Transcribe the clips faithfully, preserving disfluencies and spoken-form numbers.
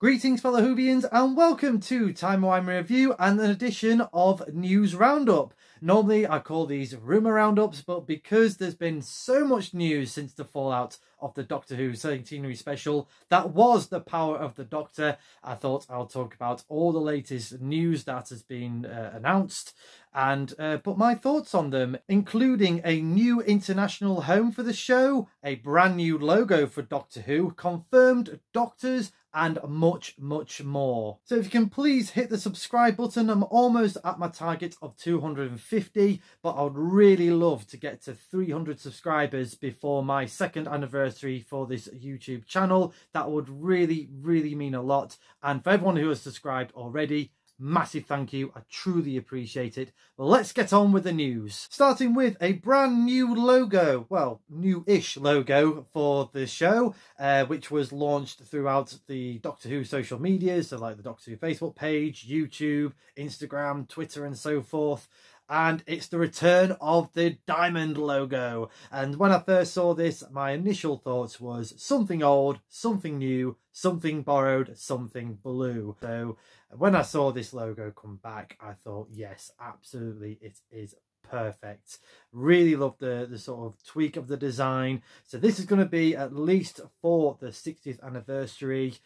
Greetings fellow Whovians and welcome to Timey Wimey Review and an edition of News Roundup. Normally I call these rumour roundups, but because there's been so much news since the fallout of the Doctor Who centenary special that was The Power of the Doctor, I thought I'll talk about all the latest news that has been uh, announced and uh, put my thoughts on them, including a new international home for the show, a brand new logo for Doctor Who, confirmed doctors, and much, much more. So if you can please hit the subscribe button. I'm almost at my target of two hundred fifty, but I would really love to get to three hundred subscribers before my second anniversary for this YouTube channel. That would really, really mean a lot. And for everyone who has subscribed already, massive thank you. I truly appreciate it. Well, let's get on with the news. Starting with a brand new logo, well, new-ish logo for the show, uh, which was launched throughout the Doctor Who social media, so like the Doctor Who Facebook page, YouTube, Instagram, Twitter and so forth. And it's the return of the diamond logo. And when I first saw this, my initial thoughts was something old, something new, something borrowed, something blue. So when I saw this logo come back, I thought, yes, absolutely, it is perfect. Really love the the sort of tweak of the design. So this is going to be at least for the sixtieth anniversary.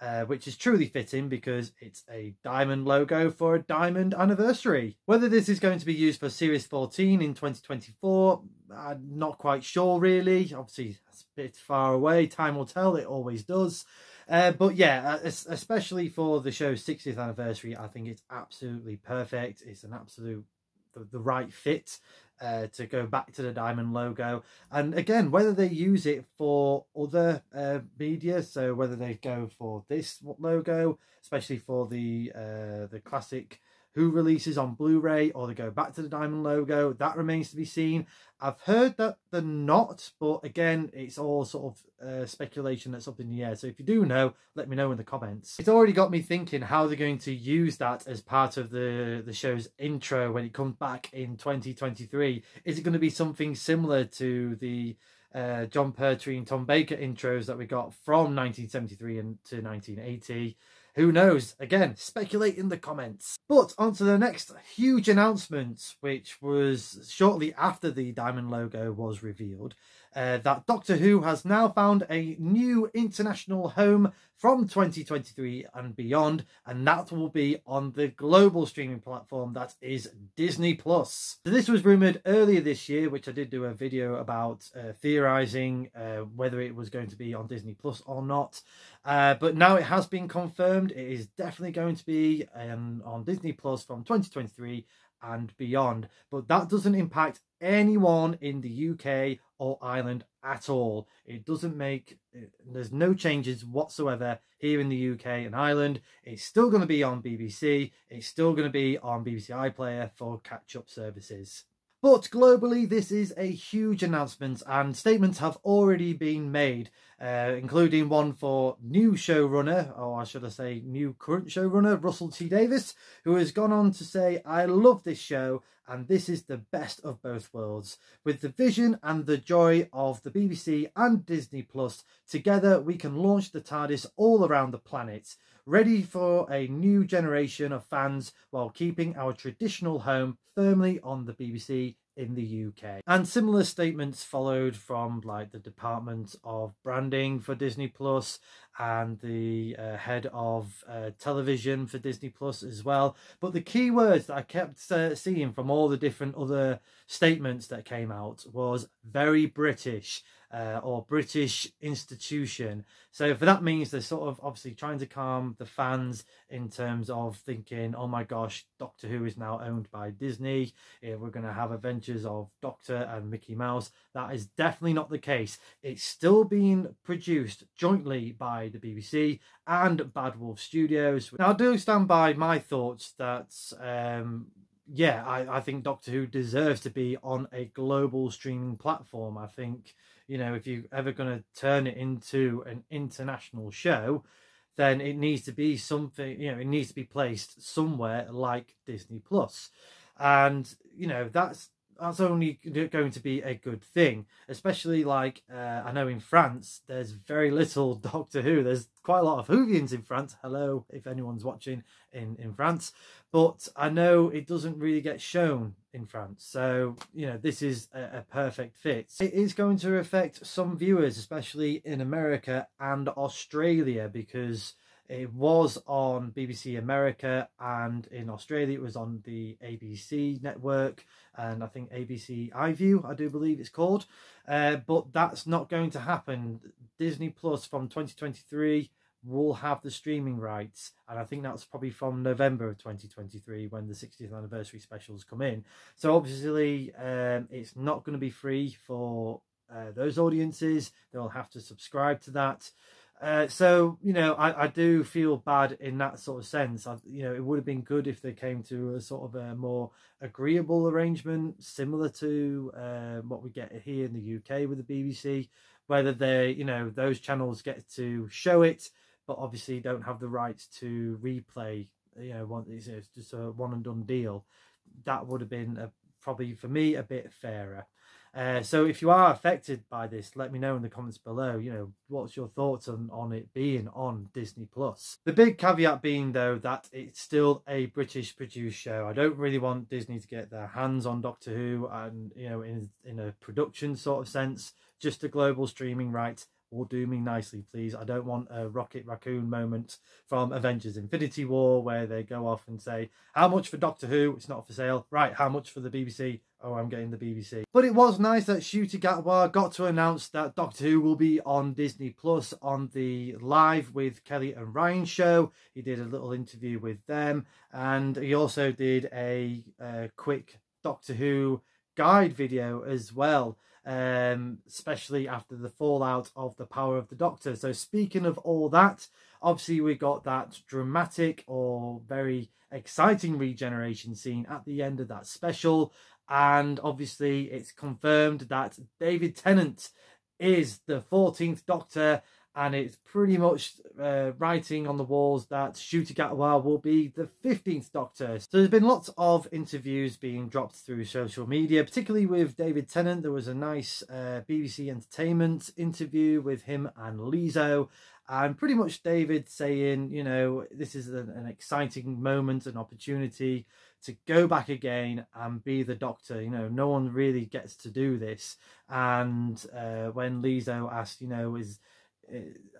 Uh, which is truly fitting because it's a diamond logo for a diamond anniversary. Whether this is going to be used for Series fourteen in twenty twenty-four, I'm not quite sure really. Obviously, that's a bit far away. Time will tell, it always does. Uh, but yeah, especially for the show's sixtieth anniversary, I think it's absolutely perfect. It's an absolute, the, the right fit uh, to go back to the diamond logo. And again, whether they use it for other uh, media, so whether they go for this logo, especially for the uh, the classic Who releases on Blu-ray, or they go back to the diamond logo, that remains to be seen. I've heard that they're not, but again, it's all sort of uh, speculation that's up in the air. So if you do know, let me know in the comments. It's already got me thinking how they're going to use that as part of the, the show's intro when it comes back in twenty twenty-three. Is it going to be something similar to the uh, John Pertwee and Tom Baker intros that we got from nineteen seventy-three and to nineteen eighty? Who knows? Again, speculate in the comments. But on to the next huge announcement, which was shortly after the diamond logo was revealed, uh, that Doctor Who has now found a new international home from twenty twenty-three and beyond, and that will be on the global streaming platform that is Disney Plus. So this was rumoured earlier this year, which I did do a video about uh, theorising uh, whether it was going to be on Disney Plus or not, uh, but now it has been confirmed. It is definitely going to be um, on Disney Plus from twenty twenty-three and beyond, but that doesn't impact anyone in the U K or Ireland at all. It doesn't make, there's no changes whatsoever here in the U K and Ireland. It's still going to be on B B C. It's still going to be on B B C iPlayer for catch-up services. But globally, this is a huge announcement and statements have already been made, uh, including one for new showrunner, or I should say new current showrunner, Russell T. Davis, who has gone on to say, "I love this show and this is the best of both worlds. With the vision and the joy of the B B C and Disney Plus, together we can launch the TARDIS all around the planet, ready for a new generation of fans while keeping our traditional home firmly on the B B C in the U K." And similar statements followed from like the Department of Branding for Disney Plus and the uh, head of uh, television for Disney Plus as well. But the key words that I kept uh, seeing from all the different other statements that came out was "very British" uh, or "British institution." So for that means they're sort of obviously trying to calm the fans in terms of thinking, oh my gosh, Doctor Who is now owned by Disney. Yeah, we're going to have adventures of Doctor and Mickey Mouse. That is definitely not the case. It's still being produced jointly by the B B C and Bad Wolf Studios. Now, I do stand by my thoughts that, um, yeah, I, I think Doctor Who deserves to be on a global streaming platform. I think, you know, if you're ever going to turn it into an international show, then it needs to be something, you know, it needs to be placed somewhere like Disney Plus. And, you know, that's that's only going to be a good thing, especially like uh, I know in France there's very little Doctor Who. There's quite a lot of Whovians in France. Hello, if anyone's watching in, in France. But I know it doesn't really get shown in France. So, you know, this is a, a perfect fit. It is going to affect some viewers, especially in America and Australia, because it was on B B C America, and in Australia it was on the A B C network, and I think A B C iView, I do believe it's called. Uh, but that's not going to happen. Disney Plus from twenty twenty-three will have the streaming rights, and I think that's probably from November of twenty twenty-three when the sixtieth anniversary specials come in. So obviously um, it's not going to be free for uh, those audiences. They'll have to subscribe to that. Uh, so, you know, I, I do feel bad in that sort of sense. I, you know, it would have been good if they came to a sort of a more agreeable arrangement, similar to uh, what we get here in the U K with the B B C, whether they, you know, those channels get to show it, but obviously don't have the rights to replay, you know, one, it's just a one and done deal. That would have been a, probably for me a bit fairer. Uh, so if you are affected by this, let me know in the comments below, you know, what's your thoughts on, on it being on Disney Plus. The big caveat being, though, that it's still a British produced show. I don't really want Disney to get their hands on Doctor Who, and, you know, in, in a production sort of sense. Just a global streaming right will do me nicely, please. I don't want a Rocket Raccoon moment from Avengers Infinity War where they go off and say, how much for Doctor Who? It's not for sale. Right, how much for the B B C? Oh, I'm getting the B B C. But it was nice that Ncuti Gatwa got to announce that Doctor Who will be on Disney Plus on the Live with Kelly and Ryan show. He did a little interview with them, and he also did a, a quick Doctor Who guide video as well, um, especially after the fallout of The Power of the Doctor. So speaking of all that, obviously we got that dramatic or very exciting regeneration scene at the end of that special. And obviously it's confirmed that David Tennant is the fourteenth Doctor, and it's pretty much uh, writing on the walls that Ncuti Gatwa will be the fifteenth Doctor. So there's been lots of interviews being dropped through social media, particularly with David Tennant. There was a nice uh, B B C Entertainment interview with him and Lizzo, and pretty much David saying, you know, this is an, an exciting moment, an opportunity to go back again and be the Doctor. You know, no one really gets to do this. And uh, when Lizzo asked, you know, is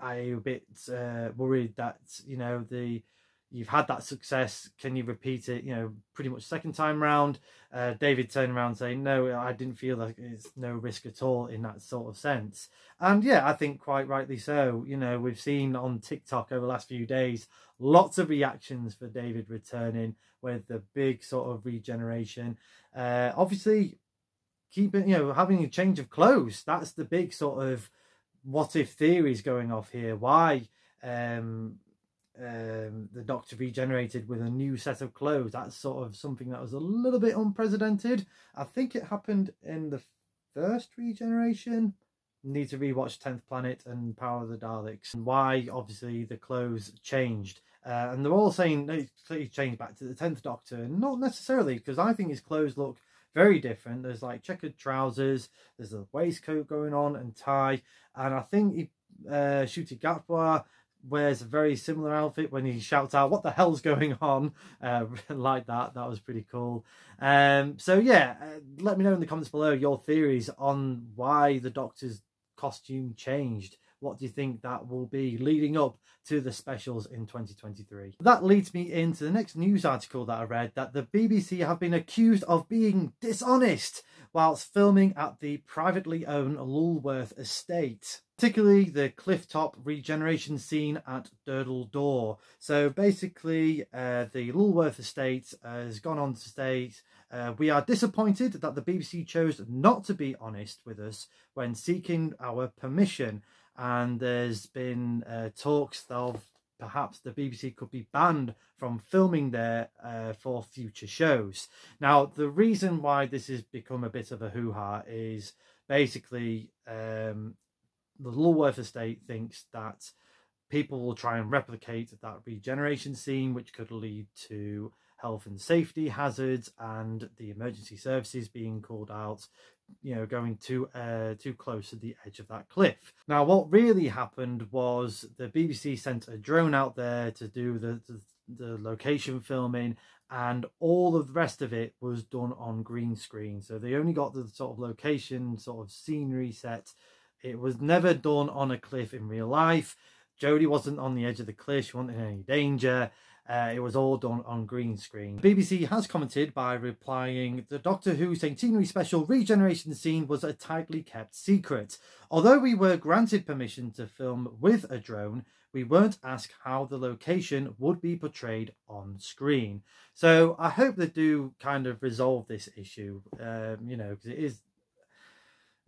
I a bit uh, worried that, you know, the you've had that success, can you repeat it, you know, pretty much second time round, uh, David turned around saying, no, I didn't feel like it's no risk at all in that sort of sense. And yeah, I think quite rightly so. You know, we've seen on TikTok over the last few days lots of reactions for David returning with the big sort of regeneration. Uh, obviously keeping, you know, having a change of clothes, that's the big sort of what if theories going off here. Why um um the Doctor regenerated with a new set of clothes? That's sort of something that was a little bit unprecedented. I think it happened in the first regeneration. Need to rewatch tenth Planet and Power of the Daleks, and why obviously the clothes changed, uh, and they're all saying they changed back to the tenth Doctor. Not necessarily, because I think his clothes look very different. There's like checkered trousers, there's a waistcoat going on and tie, and I think he, uh, Ncuti Gatwa wears a very similar outfit when he shouts out, what the hell's going on, uh, like that. That was pretty cool. Um, so yeah, uh, let me know in the comments below your theories on why the Doctor's costume changed. What do you think that will be leading up to the specials in twenty twenty-three? That leads me into the next news article that I read, that the B B C have been accused of being dishonest whilst filming at the privately owned Lulworth estate, particularly the clifftop regeneration scene at Durdle Door. So basically uh, the Lulworth estate has gone on to state, uh, we are disappointed that the B B C chose not to be honest with us when seeking our permission. And there's been uh, talks of perhaps the B B C could be banned from filming there uh, for future shows. Now, the reason why this has become a bit of a hoo-ha is basically um, the Lulworth estate thinks that people will try and replicate that regeneration scene, which could lead to health and safety hazards and the emergency services being called out, you know, going too uh, too close to the edge of that cliff. Now, what really happened was the B B C sent a drone out there to do the the, the location filming, and all of the rest of it was done on green screen. So they only got the sort of location, sort of scenery set. It was never done on a cliff in real life. Jodie wasn't on the edge of the cliff. She wasn't in any danger. Uh, it was all done on green screen. The B B C has commented by replying, "The Doctor Who centenary special regeneration scene was a tightly kept secret. Although we were granted permission to film with a drone, we weren't asked how the location would be portrayed on screen." So I hope they do kind of resolve this issue, um, you know, because it is,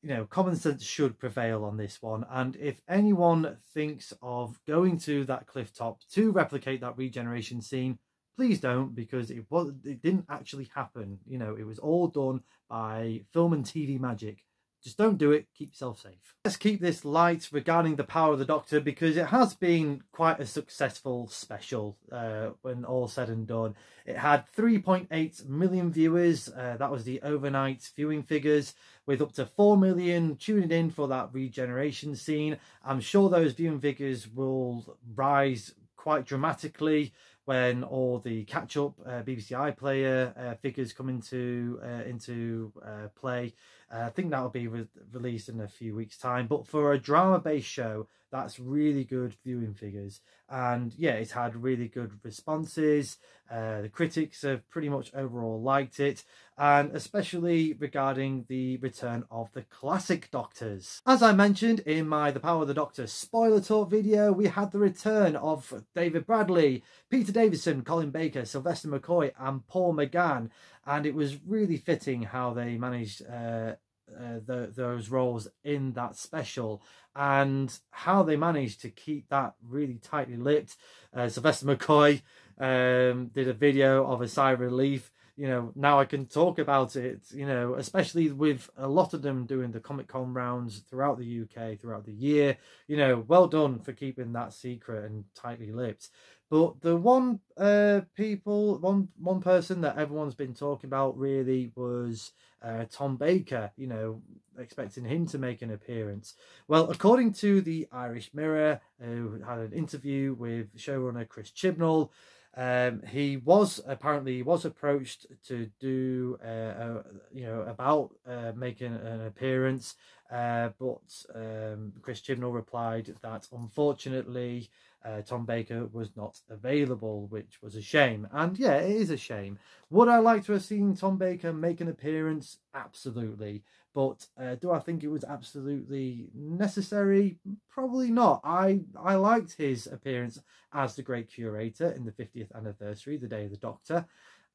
you know, common sense should prevail on this one. And if anyone thinks of going to that cliff top to replicate that regeneration scene, please don't, because it was it didn't actually happen. You know, it was all done by film and T V magic. Just don't do it. Keep yourself safe. Let's keep this light regarding The Power of the Doctor, because it has been quite a successful special uh, when all said and done. It had three point eight million viewers. Uh, that was the overnight viewing figures, with up to four million tuning in for that regeneration scene. I'm sure those viewing figures will rise quite dramatically when all the catch-up uh, B B C iPlayer uh, figures come into uh, into uh, play. Uh, I think that'll be re released in a few weeks' time. But for a drama-based show, that's really good viewing figures. And yeah, it's had really good responses. Uh, the critics have pretty much overall liked it, and especially regarding the return of the classic Doctors. As I mentioned in my The Power of the Doctor spoiler talk video, we had the return of David Bradley, Peter Davison, Colin Baker, Sylvester McCoy and Paul McGann, and it was really fitting how they managed uh, uh, the, those roles in that special, and how they managed to keep that really tightly lipped. Uh, Sylvester McCoy um, did a video of a sigh of relief, you know, now I can talk about it, you know, especially with a lot of them doing the Comic-Con rounds throughout the U K, throughout the year. You know, well done for keeping that secret and tightly lipped. But the one uh, people, one one person that everyone's been talking about really was uh, Tom Baker, you know, expecting him to make an appearance. Well, according to the Irish Mirror, uh, who had an interview with showrunner Chris Chibnall, um, he was apparently was approached to do, uh, uh, you know, about uh, making an appearance. Uh, but um, Chris Chibnall replied that unfortunately, Uh, Tom Baker was not available, which was a shame. And yeah, it is a shame. Would I like to have seen Tom Baker make an appearance? Absolutely. But uh, do I think it was absolutely necessary? Probably not. I, I liked his appearance as the Great Curator in the fiftieth anniversary, the Day of the Doctor.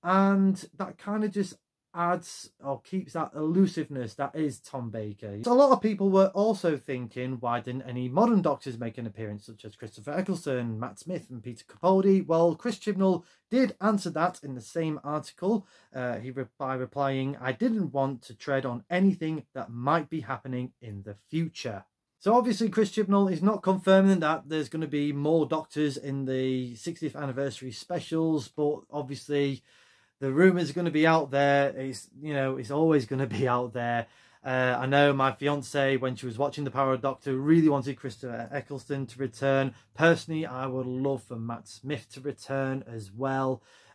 And that kind of just adds or keeps that elusiveness that is Tom Baker. So a lot of people were also thinking, why didn't any modern Doctors make an appearance, such as Christopher Eccleston, Matt Smith and Peter Capaldi? Well, Chris Chibnall did answer that in the same article. Uh, he re by replying, "I didn't want to tread on anything that might be happening in the future." So obviously Chris Chibnall is not confirming that there's going to be more Doctors in the sixtieth anniversary specials, but obviously the rumours are going to be out there. It's, you know, it's always going to be out there. Uh, I know my fiancée, when she was watching The Power of the Doctor, really wanted Christopher Eccleston to return. Personally, I would love for Matt Smith to return as well.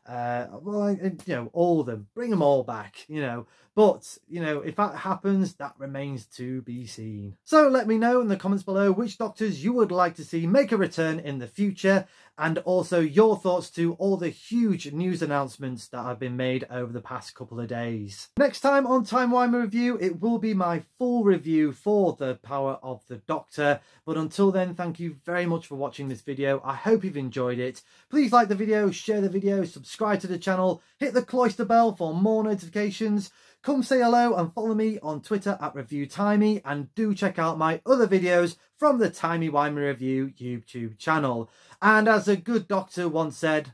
Uh, well, I, you know, all of them. Bring them all back, you know. But, you know, if that happens, that remains to be seen. So let me know in the comments below which Doctors you would like to see make a return in the future, and also your thoughts to all the huge news announcements that have been made over the past couple of days. Next time on Timey Wimey Review, it will be my full review for The Power of the Doctor. But until then, thank you very much for watching this video. I hope you've enjoyed it. Please like the video, share the video, subscribe to the channel, hit the cloister bell for more notifications. Come say hello and follow me on Twitter at ReviewTimey, and do check out my other videos from the Timey Wimey Review YouTube channel. And as a good doctor once said,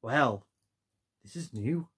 well, this is new.